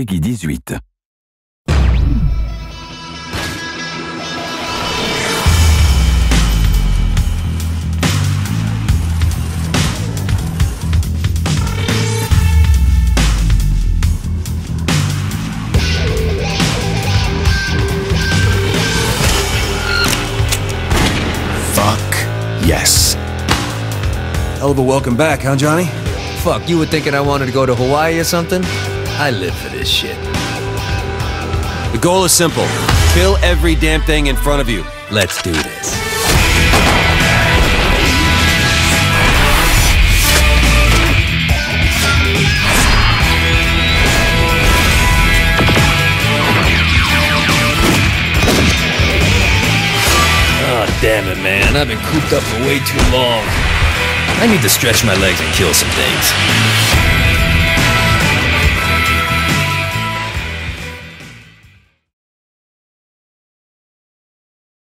Peggy 18. Fuck yes. Hell of a welcome back, huh, Johnny? Fuck, you were thinking I wanted to go to Hawaii or something? I live for this shit. The goal is simple. Kill every damn thing in front of you. Let's do this. Oh, damn it, man. I've been cooped up for way too long. I need to stretch my legs and kill some things.